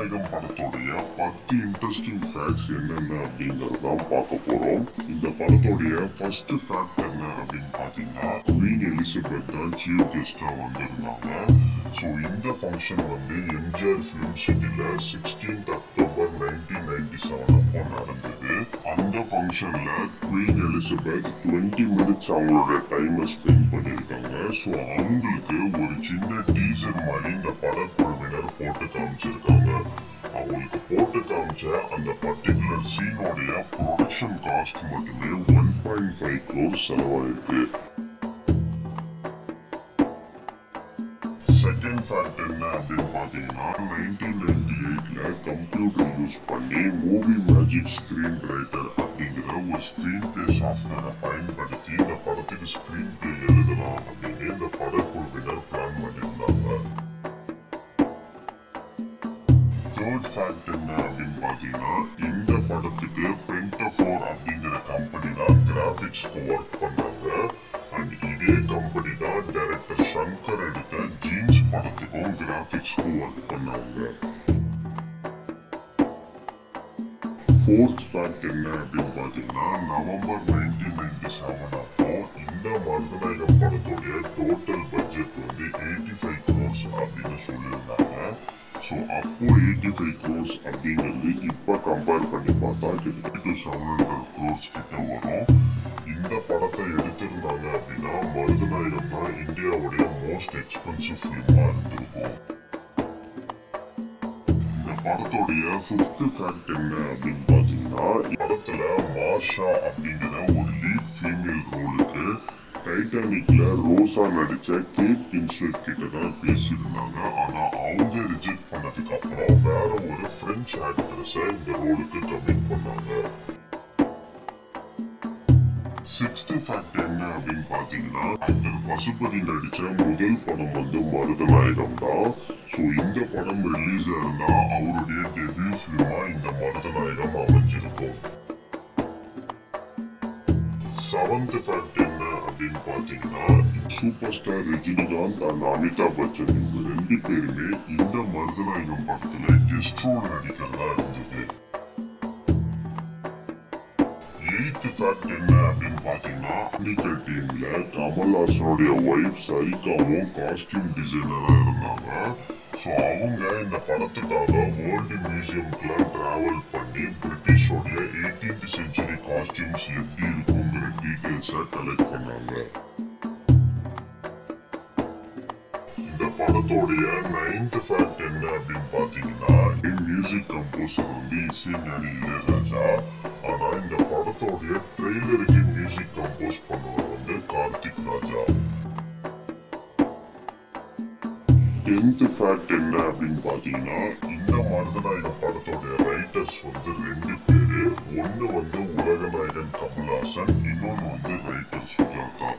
ஜனநாயகம் படத்தோடைய 10 interesting facts என்னென்ன அப்படிங்கறதான் பார்க்க போறோம். இந்த படத்தோடைய ஃபர்ஸ்ட் ஃபேக்ட் என்ன அப்படின்னு பாத்தீங்கன்னா, குவீன் எலிசபெத் தான் சீஃப் கெஸ்டா வந்திருந்தாங்க. ஸோ இந்த ஃபங்க்ஷன் வந்து எம்ஜிஆர் ஃபிலிம் சிட்டில 16 அக்டோபர் 1997 அப்போ நடந்தது. அந்த ஃபங்க்ஷன்ல குவீன் எலிசபெத் 20 மினிட்ஸ் அவங்களோட டைமை ஸ்பெண்ட் பண்ணியிருக்காங்க. ஸோ அவங்களுக்கு ஒரு சின்ன டீசர் மாதிரி இந்த படக்குழுவினர் போட்டு காமிச்சிருக்காங்க. அவங்களுக்கு போட்டு காமிச்ச அந்த பர்டிகுலர் சீனோடைய ப்ரொடக்ஷன் காஸ்ட் மட்டுமே 1.5 crore செலவாயிருக்கு. செகண்ட் ஃபேக்ட் என்ன அப்படின்னு பாத்தீங்கன்னா, 1998ல கம்ப்யூட்டர் யூஸ் பண்ணி மூவி மேஜிக் ஸ்கிரீன் ரைட்டர் அப்படிங்கிற ஒரு ஸ்கிரீன் பிளே சாஃப்ட்வேரை பயன்படுத்தி இந்த படத்துக்கு ஸ்கிரீன் பிளே எழுதலாம் அப்படின்னு இந்த படக்குழுவினர் பிளான் பண்ணியிருந்தாங்க. தேர்ட் ஃபேக்ட் என்ன அப்படின்னு பாத்தீங்கன்னா, இந்த படத்துக்கு பென்டஃபோர் அப்படிங்கிற கம்பெனி தான் கிராபிக்ஸ்க்கு ஒர்க் பண்றாங்க. அண்ட் இதே கம்பெனி தான் டைரக்டர் ஷங்கர் எடுத்த ஜீன்ஸ் படத்துக்கும் கிராபிக்ஸ்க்கும் ஒர்க் பண்ணாங்க. ஃபோர்த் ஃபேக்ட் என்ன அப்படின்னு பாத்தீங்கன்னா, நவம்பர் 1997 அப்போ இந்த மருதநாயகம் படத்துடைய டோட்டல் பட்ஜெட் வந்து 85 crores அப்படின்னு சொல்லியிருந்தாங்க. ஸோ அப்போ 85 crores அப்படிங்கிறது இப்போ கம்பேர் பண்ணி பார்த்தா கிட்டத்தட்ட 700 crores கிட்ட வரும். இந்த படத்தை எடுத்திருந்தாங்க அப்படின்னா மருதநாயகம் தான் இந்தியாவுடைய மோஸ்ட் எக்ஸ்பென்சிவ் ஃபிலிமா இருந்திருக்கும். இந்த படத்தோடைய 5th ஃபேக்ட் என்ன அப்படின்னு பாத்தீங்கன்னா, படத்துல மார்ஷா அப்படிங்கிற ஒரு லீட் ஃபீமேல் ரோலுக்கு டைட்டானிக்ல ரோசா நடிச்ச கேட் கின்ஸ்லெட் கிட்ட தான் பேசியிருந்தாங்க. ஆனா அவங்க ரிஜெக்ட் பண்ணதுக்கு அப்புறம் வேற ஒரு பிரெஞ்சு ஆக்ட்ரஸை இந்த ரோலுக்கு கமிட் பண்ணாங்க. 6th ஃபேக்ட் என்ன அப்படின்னு பாத்தீங்கன்னா, ஆக்டர் பசுபதி நடிச்ச முதல் படம் வந்து மருதநாயகம் தான். ஸோ இந்த படம் ரிலீஸ் ஆயிருந்தா அவருடைய டெபியூ ஃபிலிமா இந்த மருதநாயகம் அமைஞ்சிருக்கும். 7th ஃபேக்ட் என்ன அப்படின்னு பாத்தீங்கன்னா, super star Rajinikanth and Amitabh Bachchan இவங்க 2 பேருமே இந்த மருதநாயகம் படத்துல கெஸ்ட் ரோல் நடிக்கிறதா இருந்தது. 8th fact என்ன அப்படின்னு பாத்தீங்கன்னா, அனிகல் டீம்ல கமல்ஹாசனுடைய ஒய்ஃப் சரிகாவும் காஸ்டியூம் டிசைனரா இருந்தாங்க. ஸோ அவங்க இந்த படத்துக்காக வேர்ல்டு மியூசியம்குள்ள டிராவல் பண்ணி பிரிட்டிஷோடைய 18th century காஸ்டியூம்ஸ் எப்படி இருக்குங்கிற டீடைல்ஸை கலெக்ட் பண்ணாங்க. இந்த படத்தோடைய 9th fact என்ன அப்படின்னு பாத்தீங்கன்னா, மியூசிக் கம்போசர் வந்து இசைஞானி இளையராஜா. ஆனா இந்த படத்தோடைய ட்ரெய்லருக்கு மியூசிக் கம்போஸ் பண்ணுவது வந்து கார்த்திக் ராஜா. 10th ஃபேக்ட் என்ன அப்படின்னு பாத்தீங்கன்னா, இந்த மருதநாயகம் படத்தோடைய ரைட்டர்ஸ் வந்து 2 பேரு. ஒன்னு வந்து உலகநாயகன் கமல்ஹாசன், இன்னொன்னு வந்து ரைட்டர் சுஜாதா.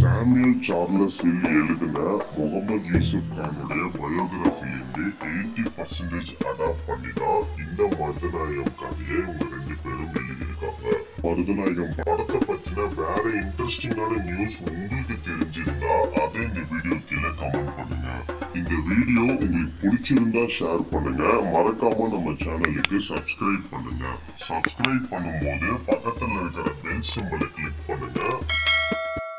சாமியல் சார்லஸ் ஹில் எழுதின முகமது யூசுப் கானுடைய பயோகிராஃபிலிருந்து 80% அடாப்ட் பண்ணி தான் இந்த மருதநாயகம் கதையை இவங்க 2 பேரும் எழுதியிருக்காங்க. மருதநாயகம் படத்தை பத்தின வேற இன்ட்ரெஸ்டிங்கான நியூஸ் உங்களுக்கு தெரிஞ்சிருந்தா அதை இந்த வீடியோ கீழே கமெண்ட் பண்ணுங்க. இந்த வீடியோ உங்களுக்கு பிடிச்சிருந்தா ஷேர் பண்ணுங்க. மறக்காம நம்ம சேனலுக்கு சப்ஸ்கிரைப் பண்ணுங்க. சப்ஸ்கிரைப் பண்ணும்போது பக்கத்துல இருக்கிற பெல் சிம்பலை கிளிக் பண்ணுங்க.